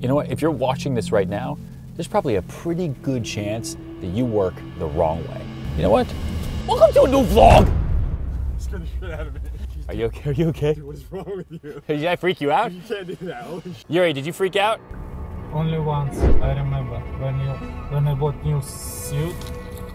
You know what, if you're watching this right now, there's probably a pretty good chance that you work the wrong way. You know what? Welcome to a new vlog! Scared the shit out of me. Are you okay? Are you okay? Dude, what's wrong with you? Did I freak you out? You can't do that. Yuri, did you freak out? Only once, I remember. When I bought new suit,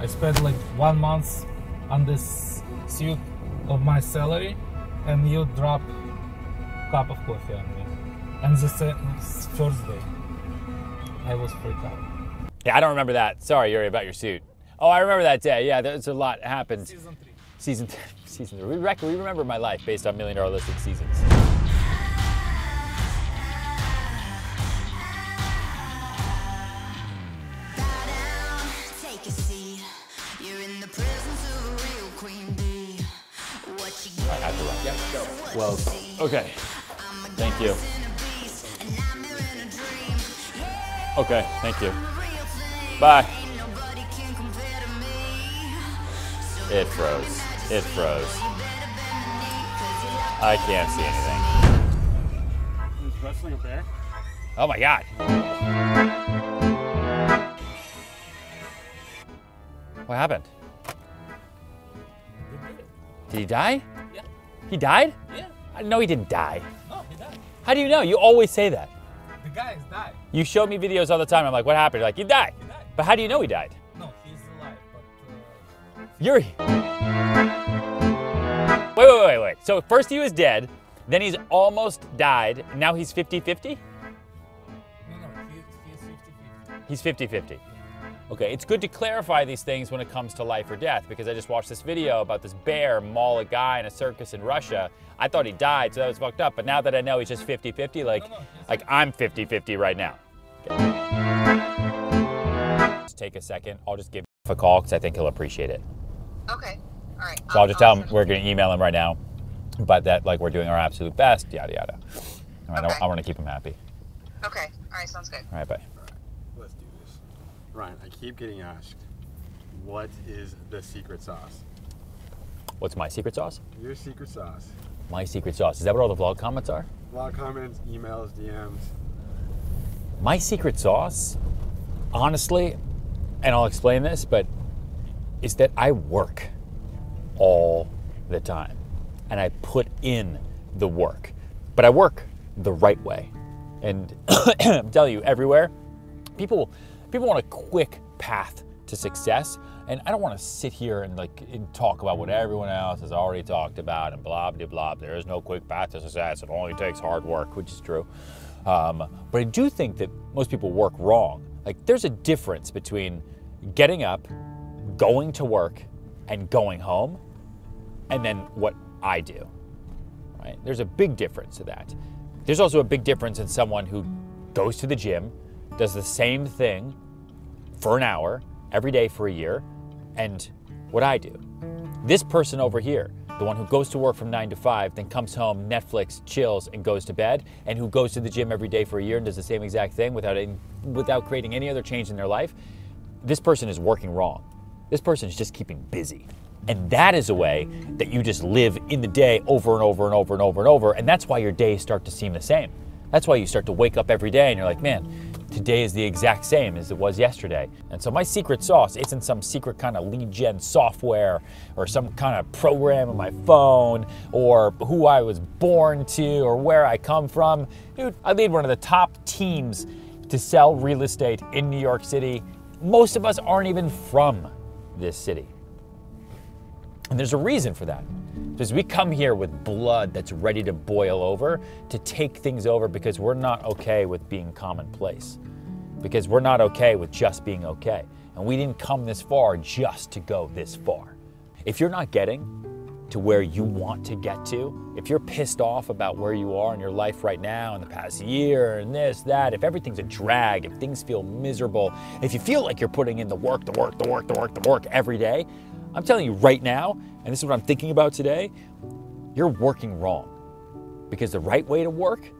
I spent like 1 month on this suit of my salary, and you dropped a cup of coffee on me. And the first day, I was freaked out. Yeah, I don't remember that. Sorry, Yuri, about your suit. Oh, I remember that day. Yeah, there's a lot happened. Season three. We remember my life based on $1 Million Listing seasons. I have to run. Yeah, go. Well, okay. Thank you. Okay, thank you. Bye. It froze. It froze. I can't see anything. Is wrestling up there? Oh my God. What happened? Did he die? Yeah. He died? Yeah. No, he didn't die. No, he died. How do you know? You always say that. The guy has died. You show me videos all the time. I'm like, what happened? You're like, he died. He died. But how do you know he died? No, he's alive. But, Yuri. Wait. So first he was dead, then he's almost died, now he's 50-50? No, he's 50-50. He's 50-50. Okay, it's good to clarify these things when it comes to life or death, because I just watched this video about this bear maul a guy in a circus in Russia. I thought he died, so that was fucked up, but now that I know he's just 50-50, like I'm 50-50 right now. Okay. Just take a second, I'll just give a call, because I think he'll appreciate it. Okay. All right, so I'll just tell him we're going to email him right now, but that like we're doing our absolute best, yada yada. All right, okay. I want to keep him happy. Okay. All right. Sounds good. All right. Bye. All right, let's do this. Ryan, I keep getting asked, what is the secret sauce? What's my secret sauce? Your secret sauce. My secret sauce. Is that what all the vlog comments are? Vlog comments, emails, DMs. My secret sauce, honestly, and I'll explain this, but is that I work all the time, and I put in the work, but I work the right way. And I'm telling you, everywhere, people want a quick path to success, and I don't want to sit here and talk about what everyone else has already talked about and blah blah blah. There is no quick path to success; it only takes hard work, which is true. But I do think that most people work wrong. Like, there's a difference between getting up, going to work, and going home, and then what I do, right? There's a big difference to that. There's also a big difference in someone who goes to the gym, does the same thing for an hour, every day for a year, and what I do. This person over here, the one who goes to work from 9 to 5, then comes home, Netflix, chills, and goes to bed, and who goes to the gym every day for a year and does the same exact thing without creating any other change in their life, this person is working wrong. This person is just keeping busy. And that is a way that you just live in the day over and over and over and over and over. And that's why your days start to seem the same. That's why you start to wake up every day and you're like, man, today is the exact same as it was yesterday. And so my secret sauce isn't some secret kind of lead gen software or some kind of program on my phone or who I was born to or where I come from. Dude, I lead one of the top teams to sell real estate in New York City. Most of us aren't even from this city. And there's a reason for that. Because we come here with blood that's ready to boil over, to take things over, because we're not okay with being commonplace. Because we're not okay with just being okay. And we didn't come this far just to go this far. If you're not getting to where you want to get to, if you're pissed off about where you are in your life right now, in the past year, and this, that, if everything's a drag, if things feel miserable, if you feel like you're putting in the work every day, I'm telling you right now, and this is what I'm thinking about today, you're working wrong. Because the right way to work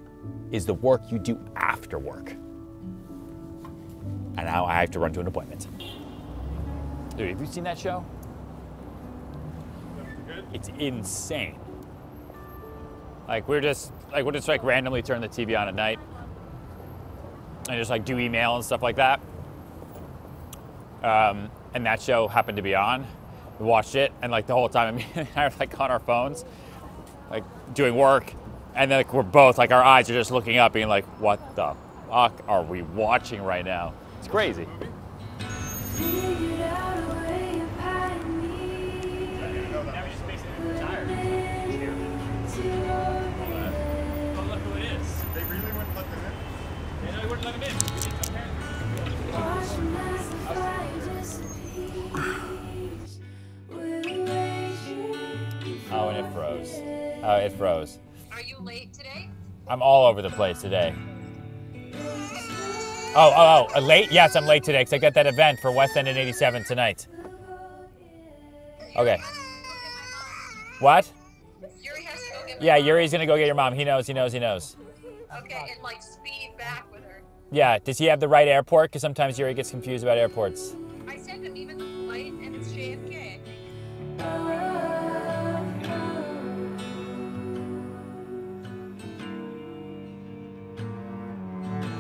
is the work you do after work. And now I have to run to an appointment. Dude, have you seen that show? It's insane. Like we'll just randomly turn the TV on at night. and just like do email and stuff like that. And that show happened to be on. We watched it, and like the whole time, I and I were like on our phones, like doing work, and then like, we're both like our eyes are just looking up, being like, "What the fuck are we watching right now?" It's crazy. Oh, and it froze. Oh, it froze. Are you late today? I'm all over the place today. Oh, late? Yes, I'm late today because I got that event for West End in 87 tonight. Okay. What? Yuri has to go get my mom. Yeah, Yuri's gonna go get your mom. He knows, he knows, he knows. Okay, and like speed back with her. Yeah, does he have the right airport? Because sometimes Yuri gets confused about airports. I sent him even the flight, and it's JFK, I think.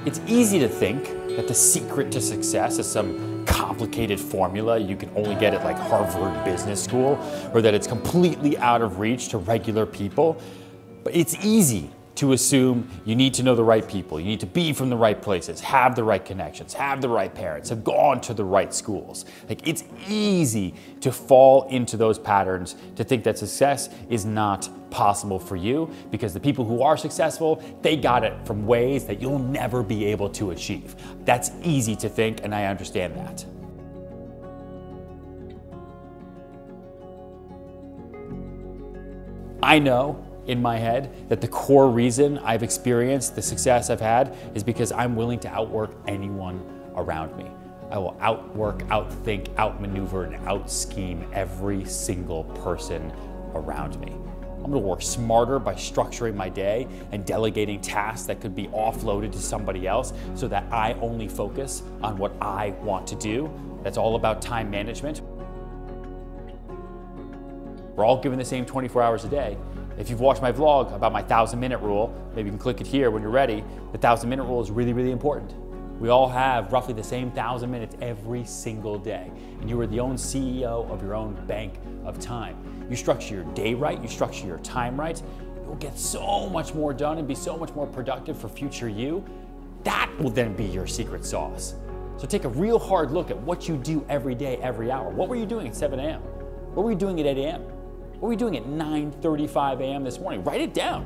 It's easy to think that the secret to success is some complicated formula you can only get at like Harvard Business School, or that it's completely out of reach to regular people. But it's easy to assume you need to know the right people, you need to be from the right places, have the right connections, have the right parents, have gone to the right schools. Like, it's easy to fall into those patterns, to think that success is not possible for you, because the people who are successful, they got it from ways that you'll never be able to achieve. That's easy to think, and I understand that. I know in my head that the core reason I've experienced the success I've had is because I'm willing to outwork anyone around me. I will outwork, outthink, outmaneuver, and outscheme every single person around me. I'm gonna work smarter by structuring my day and delegating tasks that could be offloaded to somebody else so that I only focus on what I want to do. That's all about time management. We're all given the same 24 hours a day. If you've watched my vlog about my 1,000-minute rule, maybe you can click it here when you're ready. The 1,000-minute rule is really, really important. We all have roughly the same 1,000 minutes every single day, and you are the own CEO of your own bank of time. You structure your day right, you structure your time right, you'll get so much more done and be so much more productive for future you. That will then be your secret sauce. So take a real hard look at what you do every day, every hour. What were you doing at 7 a.m.? What were you doing at 8 a.m.? What were you doing at 9:35 a.m. this morning? Write it down.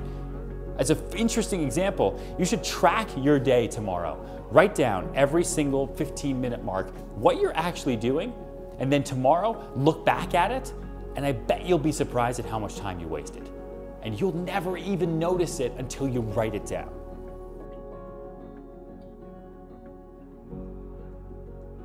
As an interesting example, you should track your day tomorrow. Write down every single 15-minute mark what you're actually doing, and then tomorrow look back at it, and I bet you'll be surprised at how much time you wasted. And you'll never even notice it until you write it down.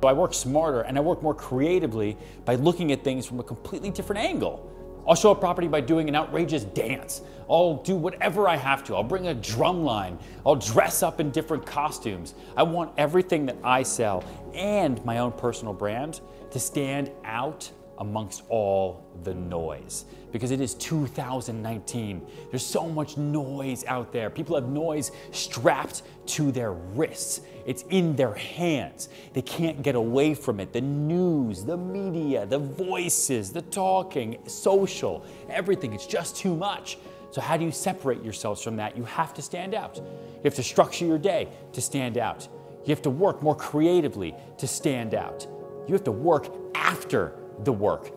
So I work smarter and I work more creatively by looking at things from a completely different angle. I'll show a property by doing an outrageous dance. I'll do whatever I have to. I'll bring a drum line. I'll dress up in different costumes. I want everything that I sell and my own personal brand to stand out amongst all the noise. Because it is 2019. There's so much noise out there. People have noise strapped to their wrists. It's in their hands. They can't get away from it. The news, the media, the voices, the talking, social, everything. It's just too much. So how do you separate yourselves from that? You have to stand out. You have to structure your day to stand out. You have to work more creatively to stand out. You have to work after the work.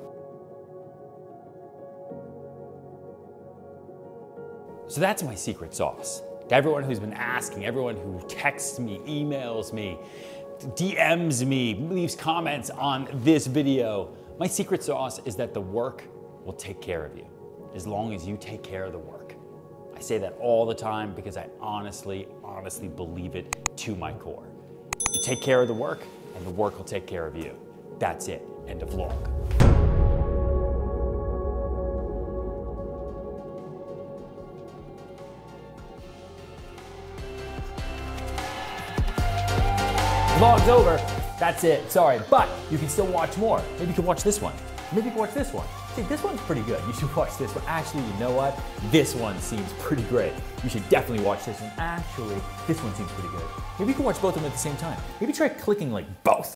So that's my secret sauce. To everyone who's been asking, everyone who texts me, emails me, DMs me, leaves comments on this video, my secret sauce is that the work will take care of you, as long as you take care of the work. I say that all the time because I honestly believe it to my core. You take care of the work, and the work will take care of you. That's it. End of vlog. Vlog's over, that's it, sorry. But you can still watch more. Maybe you can watch this one. Maybe you can watch this one. hey, this one's pretty good, you should watch this one. Actually, you know what? This one seems pretty great. You should definitely watch this one. Actually, this one seems pretty good. Maybe you can watch both of them at the same time. Maybe try clicking like both.